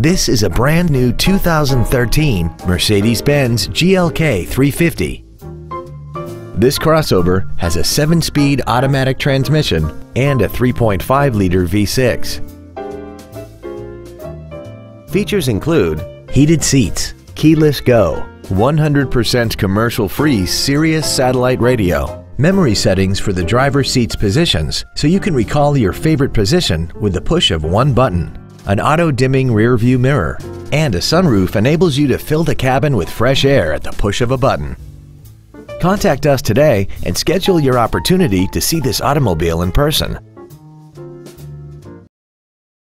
This is a brand new 2013 Mercedes-Benz GLK350. This crossover has a 7-speed automatic transmission and a 3.5-liter V6. Features include heated seats, keyless go, 100% commercial-free Sirius satellite radio, memory settings for the driver's seat's positions so you can recall your favorite position with the push of one button, an auto-dimming rear-view mirror, and a sunroof enables you to fill the cabin with fresh air at the push of a button. Contact us today and schedule your opportunity to see this automobile in person.